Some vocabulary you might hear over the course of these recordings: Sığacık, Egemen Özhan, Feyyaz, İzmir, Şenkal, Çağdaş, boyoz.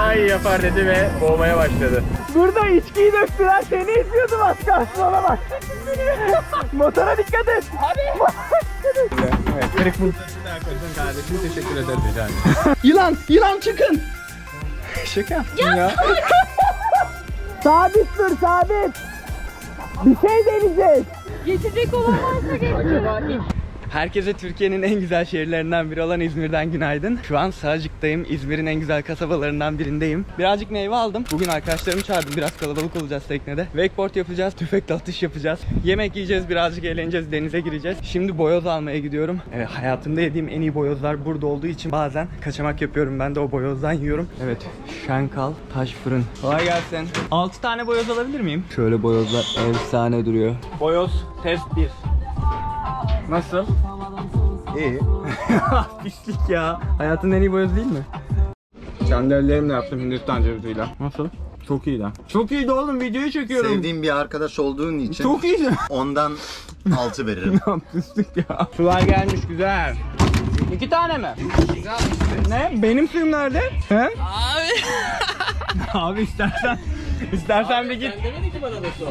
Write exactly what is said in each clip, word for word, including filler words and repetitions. daha iyi yapar dedi ve boğmaya başladı. Burada içkiyi döktüler, seni izliyordum az kalsın, ona bak. Motora dikkat et. Hadi. Evet, kırık mutlu için arkadaşım kardeşim, teşekkür ederim rica ederim. Yılan, yılan çıkın. Şaka yaptın ya. Ya. Sabit dur, sabit. Bir şey deneyeceğiz. Geçecek olan varsa geçsin. Herkese Türkiye'nin en güzel şehirlerinden biri olan İzmir'den günaydın. Şu an Sığacık'tayım. İzmir'in en güzel kasabalarından birindeyim. Birazcık meyve aldım. Bugün arkadaşlarımı çağırdım. Biraz kalabalık olacağız teknede. Wakeboard yapacağız. Tüfekle atış yapacağız. Yemek yiyeceğiz. Birazcık eğleneceğiz. Denize gireceğiz. Şimdi boyoz almaya gidiyorum. Evet, hayatımda yediğim en iyi boyozlar burada olduğu için bazen kaçamak yapıyorum. Ben de o boyozdan yiyorum. Evet. Şenkal taş fırın. Kolay gelsin. altı tane boyoz alabilir miyim? Şöyle boyozlar efsane duruyor. Boyoz test bir. Nasıl? İyi. Pislik ya. Hayatın en iyi boyoz değil mi? Kendi ellerimle yaptım Hindistan ceviziyle. Nasıl? Çok iyi lan. Çok iyiydi oğlum, videoyu çekiyorum. Sevdiğim bir arkadaş olduğun için. Çok iyiydi. Ondan altı veririm. Pislik ya. Sular gelmiş güzel. İki tane mi? Ne? Benim suyum nerede? He? Abi. Abi istersen. İstersen abi, bir git.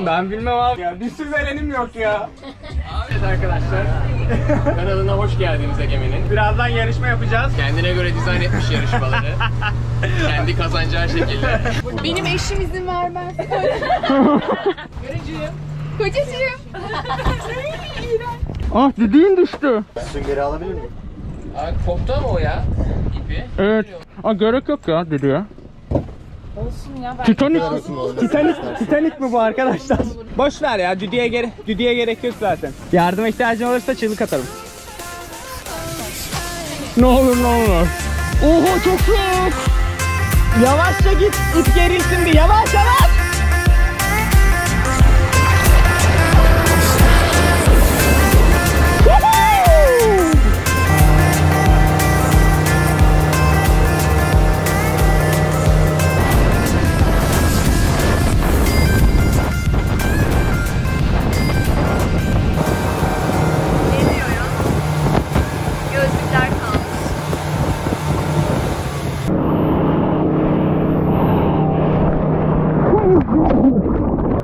Ben bilmem abi ya. Bir sürü elenim yok ya. Evet arkadaşlar, kanalına hoş geldiniz Egemen'in. Birazdan yarışma yapacağız. Kendine göre dizayn etmiş yarışmaları. Kendi kazanacağı şekilde. Benim eşim izin vermez. Görücüyüm. Kocacığım. Ah dediğin düştü. Süngeri alabilir miyim? Abi koptu ama o ya. İpi. Evet. Aa, gerek yok ya dedi ya. Olsun ya, Titanic, Titanic, Titanic mi bu arkadaşlar? Boş ver ya, düdüğe gere düdüğe gerek yok zaten. Yardıma ihtiyacın olursa çığlık atarım. Ne olur ne olur. Oho çok soğuk. Yavaşça git, ip gerilsin bir. Yavaş yavaş.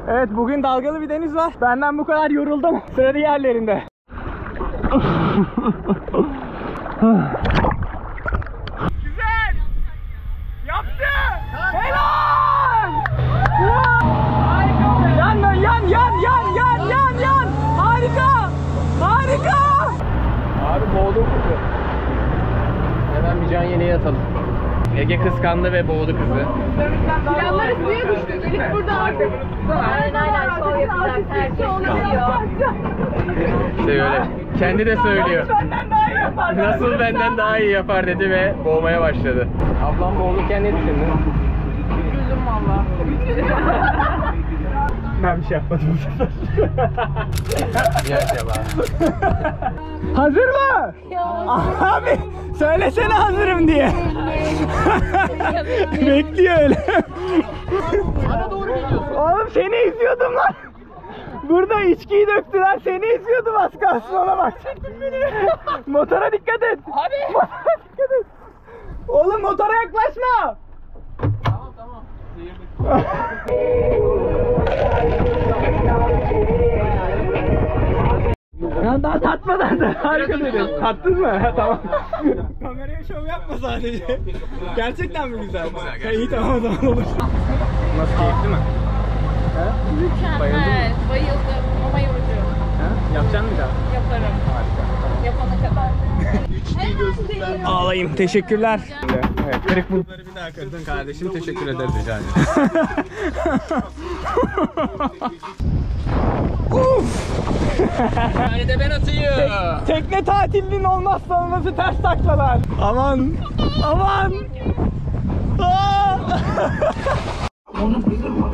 Evet, bugün dalgalı bir deniz var. Benden bu kadar yoruldum. Sıra diğerlerinde. Güzel. Yaptı. Helal. Yan yan yan yan yan yan yan. Harika. Harika. Abi boğdum kızı. Hemen bir can yeleği atalım. Ege kıskandı ve boğdu kızı. Planlar ıslıya düştü. Gelip burada artık. Aynen aynen şov yapacağız. Her şey onu biliyor. Kendi de söylüyor. Nasıl benden daha iyi yapar dedi ve boğmaya başladı. Ablam boğulurken ne düşündün? Üzüldüm valla. Ben bir şey yapmadım. Ya acaba. Hazır mı? Abi söylesene hazırım diye. Bekliyor öyle. Bana doğru geliyorsun. Oğlum seni izliyordum lan. Burada içkiyi döktüler, seni izliyordum az kalsın, ona bak. Motora dikkat et. Hadi. Dikkat et. Oğlum motora yaklaşma. Tamam tamam. Ya daha tatmadan da harika dedin. Tattın mı? Tamam. Kameraya şov yapma sadece. Gerçekten mi güzel? Güzel iyi tamam o zaman olur. Nasıl, keyifli mi? He? Mükemmel. Bayıldım. Bayıldım. Ama yorucu. He? Yapacaksın mı daha? Yaparım. Harika. Yapana kadar. Ağlayayım. Teşekkürler. Evet, kırık bunları bir daha kırdın kardeşim. Teşekkür ederiz rica ederim. Uff! Yani de ben atayım. Tek, tekne tatilinin olmazsa olması ters taklalar. Aman! Aman!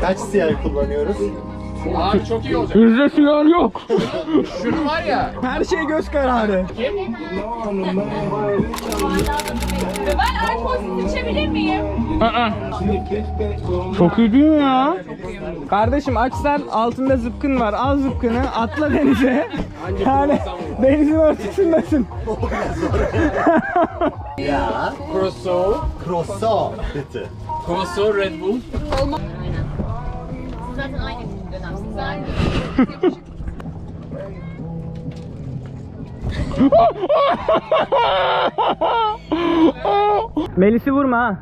Kaç siyah kullanıyoruz? Abi çok iyi olacak. Bizde siyah yok. Şunu var ya. Her şey göz kararı. Kim? Ben alkolsüz içebilir miyim? Aa. Çok iyi değil mi ya? Kardeşim açsan altında zıpkın var. Al zıpkını, atla denize. Yani denizin ortasındasın. Ya. Crosso. Crosso. Bitti. Konsol, Red Bull. Olmaz. Aynen. Siz zaten aynı dönemsiniz. Aynı. Melis'i vurma ha.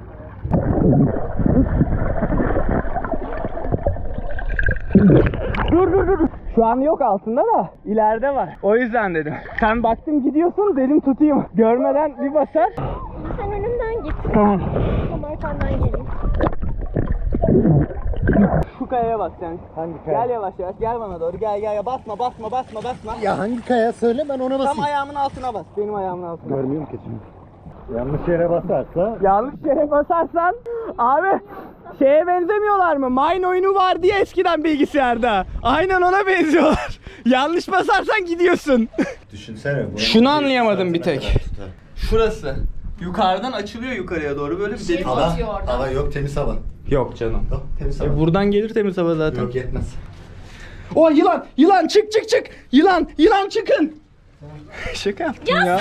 Dur dur dur. Şu an yok altında da ileride var. O yüzden dedim. Sen baktım gidiyorsun dedim tutayım. Görmeden bir basar. Sen önümden git. Tamam. Tamam arkandan geleyim. Şu kayaya bak sen. Hangi kaya? Gel yavaş yavaş gel bana doğru gel gel. Basma basma basma basma. Ya hangi kaya söyle ben ona basayım. Tam ayağımın altına bas. Benim ayağımın altına. Görmüyorum ki şimdi. Yanlış yere basarsa. Yanlış yere basarsan abi. Şeye benzemiyorlar mı? Mine oyunu vardı ya eskiden bilgisayarda. Aynen ona benziyorlar. Yanlış basarsan gidiyorsun. Düşünsene. Şunu anlayamadım bir tek. Şurası. Yukarıdan açılıyor yukarıya doğru böyle bir delik. Hava, hava yok temiz hava. Yok canım. Yok, temiz hava. E buradan gelir temiz hava zaten. Yok yetmez. O yılan! Yılan çık çık çık! Yılan! Yılan çıkın! Şaka yaptım ya. ya.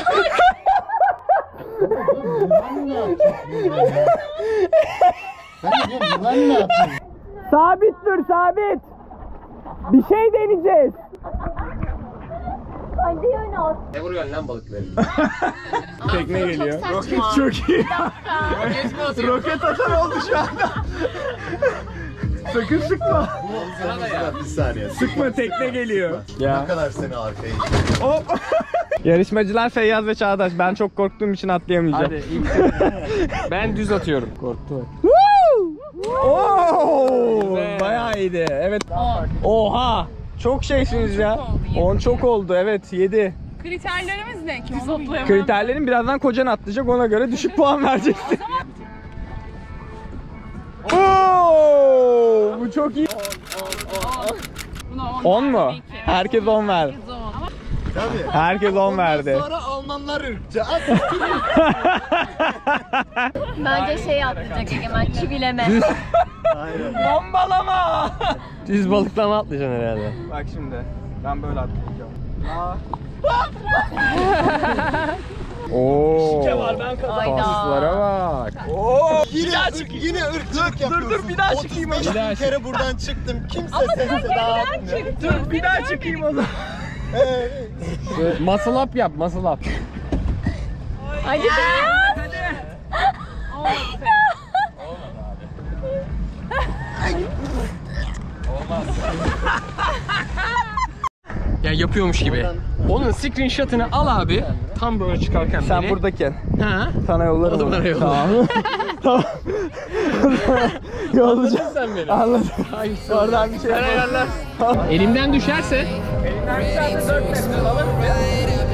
Ben diyorum lan ne yapayım? Sabit dur sabit. Bir şey deneyeceğiz. Hadi öne at. Ne vuruyorsun lan balıkları? Tekne geliyor. Roket çok iyi. Roket atar oldu şu anda. Sakın sıkma. Bir saniye. Sıkma tekne geliyor. Ne kadar seni arkaya itiyor. Hop. Yarışmacılar Feyyaz ve Çağdaş. Ben çok korktuğum için atlayamayacağım. Hadi. Ben düz atıyorum. Korktu. Ooo bayağı iyiydi. Evet. Oha çok şeysiniz ya. on çok oldu evet yedi. Kriterlerimiz ne? Kriterlerin birazdan kocan atlayacak ona göre düşük puan vereceksin. Ooo bu çok iyi. on mu? Herkes on verdi. Herkes on verdi. Sonra Almanlar ırkçı. Bence şey atlayacak Egemen, çivileme. Bombalama! Düz balıklama atlayacaksın herhalde. Bak şimdi, ben böyle atlayacağım. Ooo! Şike var, ben kazandım. Kaslara bak. Ooo! Yine, yine ırkçılık yapıyorsun. Dur dur, bir daha çıkayım. otuz beş kere buradan çıktım. Kimse sesi daha atmıyor. Dur, bir daha çıkayım o zaman. Muscle up yap, muscle up. Hadi Feyyaz! Olmaz. Ya yapıyormuş gibi. Onun screenshot'ını al abi. Tam böyle çıkarken sen beni. Buradayken. Ha? Sana yollarım. Tamam. Tamam. Anladın sen beni. Anladım. Hayır, oradan bir şey yapalım. Tamam. Elimden düşerse. Elimden düşerse dört metre alır mı?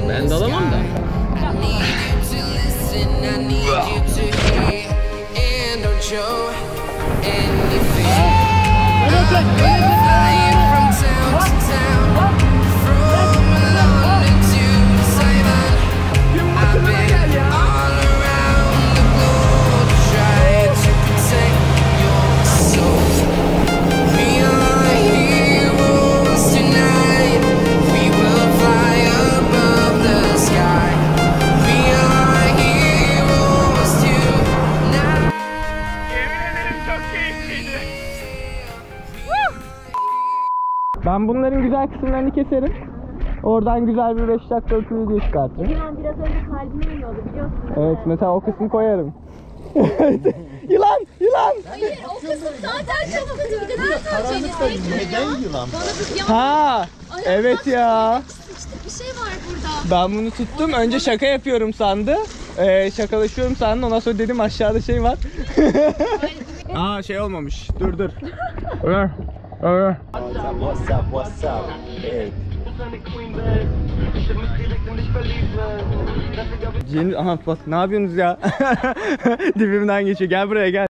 Ben dalamam da. Ben bunların güzel kısımlarını keserim. Oradan güzel bir beş dakikalık video çıkartırım. Yılan biraz önce kalbime iniyordu biliyorsun. Evet mesela o kısmı koyarım. Yılan! Yılan! Hayır o kısım zaten çabuk atıyor. Neden yılan? Ha! Evet ya! Bir şey var burada. Ben bunu tuttum. Önce şaka yapıyorum sandı. Ee, şakalaşıyorum sandı. Ondan sonra dedim aşağıda şey var. Aa şey olmamış. Dur dur. Ömer. Ömer. What's up, what's up? Hey. Aha bak ne yapıyorsunuz ya? Dibimden geçiyor. Gel buraya gel.